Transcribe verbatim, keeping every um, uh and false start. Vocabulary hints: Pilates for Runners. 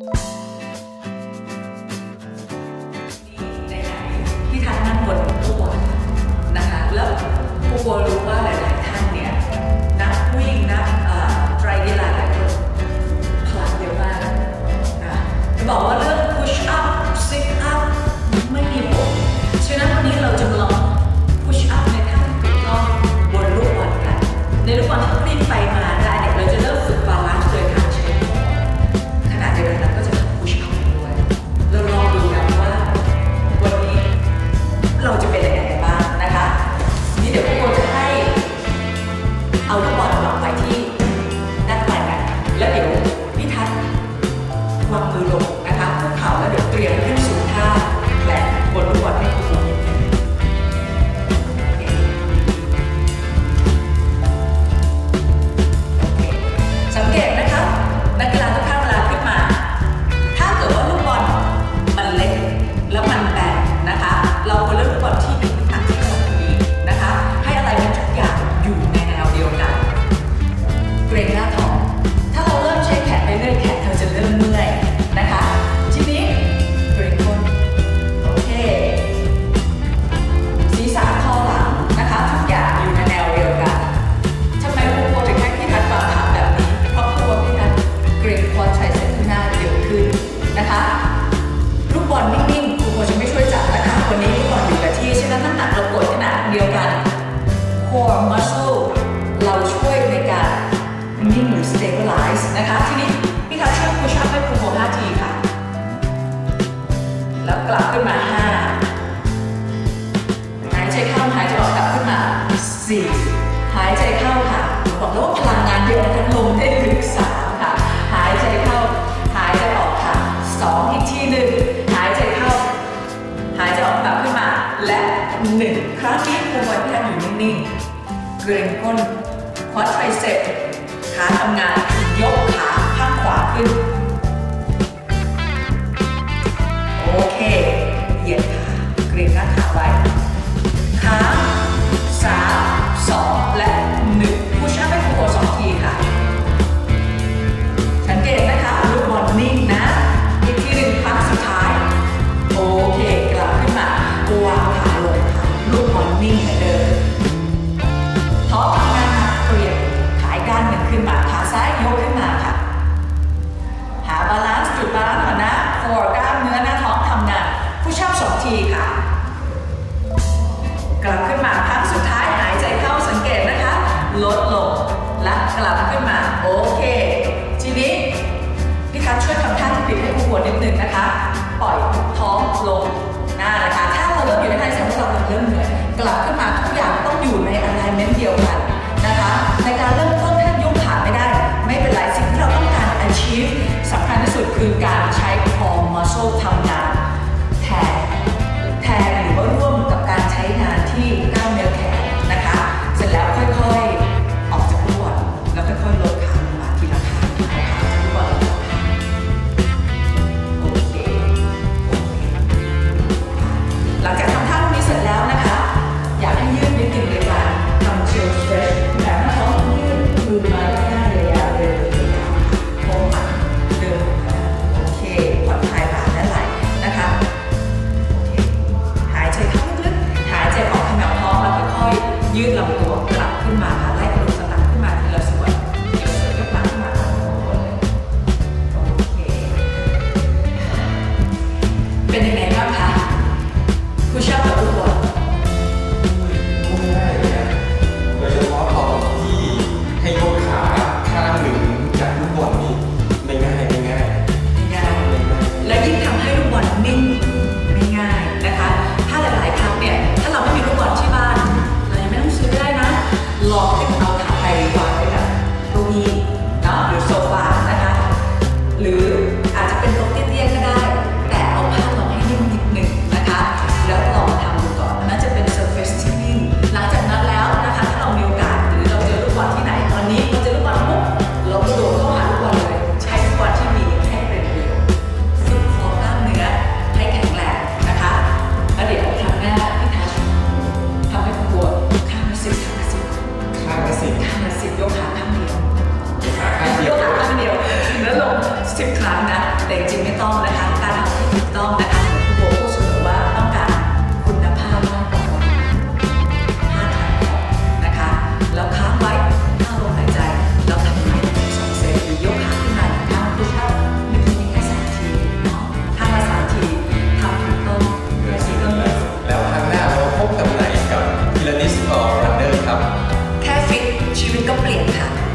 ที่ท่านนั่งบนผู้บนนะคะแล้วผู้บนรู้ว่าหลายๆท่านเนี่ยนักวิ่งนักไตรกีฬาหลายคนพลังเยอะมากนะจะบอกว่าเรื่อง push up sit up ไม่มีผลฉะนั้นวันนี้เราจะลอง push up ในท่าที่ถูกต้องบนลูกบอลกันในลูกบอลที่กลิ้งไปมาได้เดี๋ยวเราจะเริ่มฝึกบาลานซ์โดยการใช้หัวขณะเดียวกันก็จะทำ push up ด้วยเราลองดูกันว่าวันนี้เราจะเป็นยังไงบ้างนะคะนี่เดี๋ยวพวกเราจะให้เอาลูกบอลวางไปที่ด้านปลายกันแล้วเดี๋ยวพี่ทัศน์วางมือลงนะคะคุกเข่าแล้วเดี๋ยวเตรียมขึ้นสู่ท่าแบบบนลูกบอลให้ครูครั้งนี้ครูบอยพี่ทัศน์อยู่นิ่งๆเกรงก้นคว้าไทรเซปขาทำงานยกขาข้างขวาขึ้นโอเคเหยียดขาเกรงก้านขาไว้ขาสามสองและหนึ่งพุชอัพให้ครูบอยสองทีค่ะสังเกตนะคะลูกบอลนิ่งนะอีกทีหนึ่งครั้งสุดท้ายโอเคกลับขึ้นมาวางขาลงลูกบอลนิ่งเดินท้อทำงานเปลี่ยนขายด้านหนึ่งขึ้นมาขาซ้ายยกขึ้นมาค่ะหาบาลานซ์จุดบาลานซ์ก่อนนะโคกล้ามเนื้อหน้าท้องทำงานผู้ชอบสองทีค่ะกลับขึ้นมาครั้งสุดท้ายหายใจเข้าสังเกตนะคะลดลงและกลับขึ้นมาโอเคทีนี้พี่ทัศน์ช่วยทำท่าที่ผิดให้ผู้บวชนิดนึงนะคะปล่อยท้องลงหน้านะคะถ้าเราเริ่มอยู่ในท่าที่สองเริ่มเหนื่อยกลับขึ้นมาทุกอย่างต้องอยู่ใน alignment เดียวกันนะคะในการเริ่มต้นท่านยกขาไม่ได้ไม่เป็นไรสิ่งที่เราต้องการ achieve สำคัญที่สุดคือการใช้ core muscle ทำงานแทนแทนหรือว่าร่วมกับการใช้งานที่กล้ามเนื้อแขนนะคะเสร็จแล้วค่อยๆออกจากตัวแล้วค่อยๆลดขาลงมาทีละขาหลังจากทำท่านี้เสร็จแล้วนะคะอยากให้ยืดนิดนึงเลยค่ะทำเชลสเตรชแต่ถ้าท้องยืดมือมาด้านหน้าเลยยาวเลยโค้งเดินโอเคผ่อนคลายบ่าและไหล่ จึงไม่ต้องนะคะการทำที่ถูกต้องนะคะคุณโบพูดเสมอว่าต้องการคุณภาพมากกว่าห้าทางนะคะแล้วค้างไว้ข้างลมหายใจแล้วทำใหม่สองเซตยกขาขึ้นมาหนึ่งข้างคือถ้าไม่ทิ้งแค่สามทีข้างละสามทีทำถูกต้องและสี่ต้องแล้วครั้งหน้าเราพบกับไหนกับพิลานิสออร์รันเนอร์ครับแค่ฟิตชีวิตก็เปลี่ยนค่ะ